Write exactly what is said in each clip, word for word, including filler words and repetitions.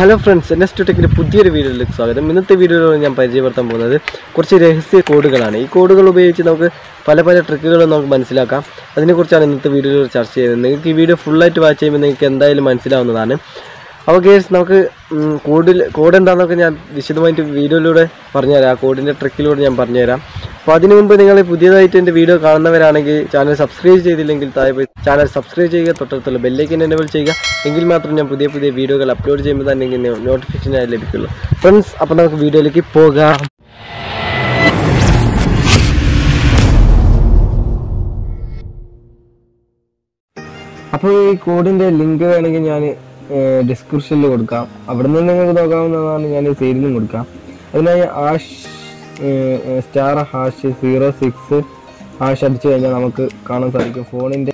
Hello friends, next ടെക്കിൻ്റെ പുതിയൊരു വീഡിയോയിലേക്ക് സ്വാഗതം. ഇന്നത്തെ വീഡിയോയിൽ ഞാൻ പരിചയപ്പെടുത്താൻ പോകുന്നത് കുറച്ച് രഹസ്യ കോഡുകളാണ്. ഈ കോഡുകൾ ഉപയോഗിച്ച് നമുക്ക് പല പല ട്രിക്കുകളും നമുക്ക് മനസ്സിലാക്കാം. അതിനെക്കുറിച്ചാണ് ഇന്നത്തെ വീഡിയോയിൽ ചർച്ച ചെയ്യുന്നത്. നിങ്ങൾക്ക് ഈ വീഡിയോ ഫുള്ളായിട്ട് വാച്ച് ചെയ്യുമ്പോൾ നിങ്ങൾക്ക് എന്തായാലും മനസ്സിലാവുന്നതാണ്. അപ്പോൾ ഗെയ്സ്, നമുക്ക് കോഡിൽ കോഡ് എന്താണെന്നൊക്കെ ഞാൻ വിശദമായിട്ട് വീഡിയോയിലൂടെ പറഞ്ഞുതരാം. ആ കോഡിൻ്റെ ട്രിക്കിലൂടെ ഞാൻ പറഞ്ഞുതരാം. അപ്പോൾ അതിനു മുമ്പ് നിങ്ങൾ പുതിയതായിട്ട് എൻ്റെ വീഡിയോ കാണുന്നവരാണെങ്കിൽ ചാനൽ സബ്സ്ക്രൈബ് ചെയ്തില്ലെങ്കിൽ താഴെ പോയി ചാനൽ സബ്സ്ക്രൈബ് ചെയ്യുക, തൊട്ടടുത്തുള്ള ബെല്ലൈക്കൻ എനേബിൾ ചെയ്യുക. എങ്കിൽ മാത്രം ഞാൻ പുതിയ പുതിയ വീഡിയോകൾ അപ്ലോഡ് ചെയ്യുമ്പോൾ തന്നെ നോട്ടിഫിക്കേഷനായി ലഭിക്കുള്ളൂ. ഫ്രണ്ട്സ്, അപ്പോൾ നമുക്ക് വീഡിയോയിലേക്ക് പോകാം. അപ്പോൾ ഈ കോഡിൻ്റെ ലിങ്ക് വേണമെങ്കിൽ ഞാൻ ഡിസ്ക്രിപ്ഷനിൽ കൊടുക്കാം. അവിടെ നിന്ന് നിങ്ങൾക്ക് നോക്കാവുന്നതാണ്. ഞാൻ സൈഡിലും കൊടുക്കാം. അതിനായി hash star hash zero six hash അടിച്ചു കഴിഞ്ഞാൽ നമുക്ക് കാണാൻ സാധിക്കും ഫോണിൻ്റെ.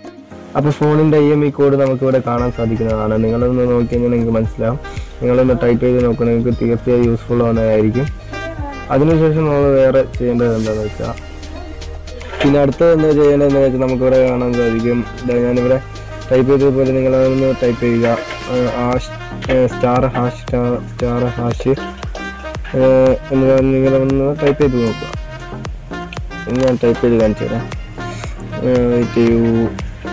അപ്പോൾ ഫോണിൻ്റെ ഐ എം ഇ കോഡ് നമുക്കിവിടെ കാണാൻ സാധിക്കുന്നതാണ്. നിങ്ങളൊന്ന് നോക്കി കഴിഞ്ഞാൽ നിങ്ങൾക്ക് മനസ്സിലാവും. നിങ്ങളൊന്ന് ടൈപ്പ് ചെയ്ത് നോക്കണം, നിങ്ങൾക്ക് തീർച്ചയായും യൂസ്ഫുൾ ആവുന്നതായിരിക്കും. അതിനുശേഷം നമ്മൾ വേറെ ചെയ്യേണ്ടത് എന്താണെന്ന് വെച്ചാൽ, പിന്നെ അടുത്തത് എന്താ ചെയ്യേണ്ടതെന്ന് വെച്ചാൽ നമുക്കിവിടെ കാണാൻ സാധിക്കും. ഞാനിവിടെ ടൈപ്പ് ചെയ്തതുപോലെ നിങ്ങളൊന്ന് ടൈപ്പ് ചെയ്യുക hash star hash star star hash എന്ന് പറഞ്ഞ് നിങ്ങളൊന്ന് ടൈപ്പ് ചെയ്ത് നോക്കുക. ഞാൻ ടൈപ്പ് ചെയ്ത് കാണിച്ചു തരാം. വെയിറ്റ് ചെയ്യൂ.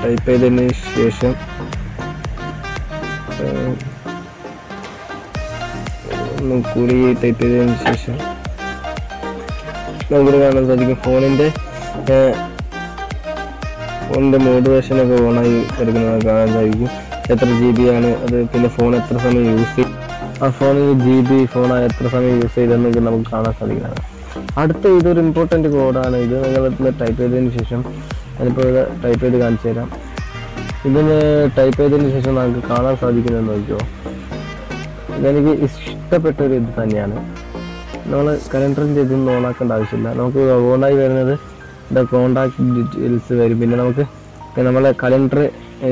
ടൈപ്പ് ചെയ്തതിന് ശേഷം കൂടി ടൈപ്പ് ചെയ്തതിന് ശേഷം നമുക്ക് കാണാൻ സാധിക്കും ഫോണിൻ്റെ ഫോണിൻ്റെ മോട്ടിവേഷനൊക്കെ ഓണായി എടുക്കുന്നത് കാണാൻ സാധിക്കും. എത്ര ജി ബി ആണ് അത്, പിന്നെ ഫോൺ എത്ര സമയം യൂസ് ചെയ്യും, ആ ഫോണിൽ ജി ബി ഫോണായി എത്ര സമയം യൂസ് ചെയ്തെന്നൊക്കെ നമുക്ക് കാണാൻ സാധിക്കുന്നതാണ്. അടുത്ത ഇതൊരു ഇമ്പോർട്ടൻ്റ് കോഡാണ്. ഇത് നിങ്ങൾ ടൈപ്പ് ചെയ്തതിന് ശേഷം ഞാനിപ്പോൾ ഇത് ടൈപ്പ് ചെയ്ത് കാണിച്ചു തരാം. ഇതിന് ടൈപ്പ് ചെയ്തതിന് ശേഷം നമുക്ക് കാണാൻ സാധിക്കുന്നതെന്ന് നോക്കിയോ, ഇതെനിക്ക് ഇഷ്ടപ്പെട്ടൊരു ഇത് തന്നെയാണ്. നമ്മൾ കലണ്ടറിൻ്റെ ഇതൊന്നും ഓണാക്കേണ്ട ആവശ്യമില്ല. നമുക്ക് ഓണായി വരുന്നത് ഇതിൻ്റെ കോൺടാക്ട് ഡീറ്റെയിൽസ് വരും. പിന്നെ നമുക്ക് നമ്മളെ കലണ്ടർ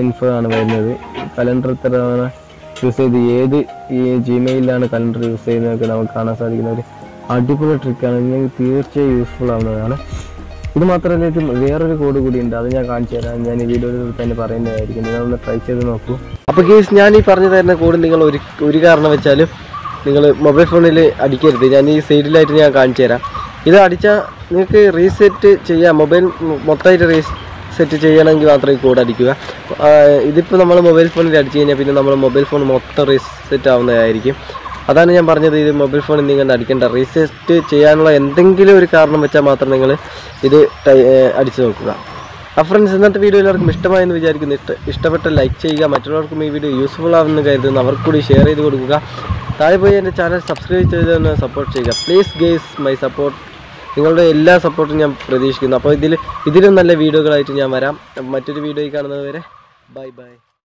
ഇൻഫോ ആണ് വരുന്നത്. കലണ്ടർ ഇത്ര യൂസ് ചെയ്ത് ഏത് ഈ ജിമെയിലാണ് കലണ്ടർ യൂസ് ചെയ്യുന്നതൊക്കെ നമുക്ക് കാണാൻ സാധിക്കുന്ന ഒരു അടിപൊളി ട്രിക്കാണ്. നിങ്ങൾക്ക് തീർച്ചയായും യൂസ്ഫുൾ ആവുന്നതാണ്. ഇത് മാത്രമല്ല, ഇത് വേറൊരു കോഡ് കൂടി ഉണ്ട്. അത് ഞാൻ കാണിച്ചു തരാം. ഞാൻ ഈ വീഡിയോയിൽ തന്നെ പറയുന്നതായിരിക്കും. നിങ്ങളൊന്ന് ട്രൈ ചെയ്ത് നോക്കൂ. അപ്പോൾ ഗെയ്സ്, ഞാൻ ഈ പറഞ്ഞു തരുന്ന കോഡ് നിങ്ങൾ ഒരു ഒരു കാരണം വെച്ചാലും നിങ്ങൾ മൊബൈൽ ഫോണിൽ അടിക്കരുത്. ഞാൻ ഈ സൈഡിലായിട്ട് ഞാൻ കാണിച്ചു തരാം. ഇത് അടിച്ചാൽ നിങ്ങൾക്ക് റീസെറ്റ് ചെയ്യാം. മൊബൈൽ മൊത്തമായിട്ട് റീസ് സെറ്റ് ചെയ്യണമെങ്കിൽ മാത്രമേ കോഡ് അടിക്കുക. ഇതിപ്പോൾ നമ്മൾ മൊബൈൽ ഫോണിൽ അടിച്ചു കഴിഞ്ഞാൽ പിന്നെ നമ്മൾ മൊബൈൽ ഫോൺ മൊത്തം റീസെറ്റ് ആവുന്നതായിരിക്കും. അതാണ് ഞാൻ പറഞ്ഞത്, ഇത് മൊബൈൽ ഫോണിൽ നിങ്ങൾ അടിക്കേണ്ട. റീസെറ്റ് ചെയ്യാനുള്ള എന്തെങ്കിലും ഒരു കാരണം വെച്ചാൽ മാത്രം നിങ്ങൾ ഇത് അടിച്ചു നോക്കുക. ആ ഫ്രണ്ട്സ്, ഇന്നത്തെ വീഡിയോ എല്ലാവർക്കും ഇഷ്ടമായെന്ന് വിചാരിക്കുന്നു. ഇഷ്ട ഇഷ്ടപ്പെട്ട ലൈക്ക് ചെയ്യുക. മറ്റുള്ളവർക്കും ഈ വീഡിയോ യൂസ്ഫുൾ ആവുമെന്ന് കരുതുന്നു. അവർക്കൂടി ഷെയർ ചെയ്ത് കൊടുക്കുക. താഴെ പോയി എൻ്റെ ചാനൽ സബ്സ്ക്രൈബ് ചെയ്ത് സപ്പോർട്ട് ചെയ്യുക. Please guys, my support. നിങ്ങളുടെ എല്ലാ സപ്പോർട്ടും ഞാൻ പ്രതീക്ഷിക്കുന്നു. അപ്പോൾ ഇതിൽ ഇതിലും നല്ല വീഡിയോകളായിട്ട് ഞാൻ വരാം. മറ്റൊരു വീഡിയോയിൽ കാണുന്നത് വരെ ബൈ ബൈ.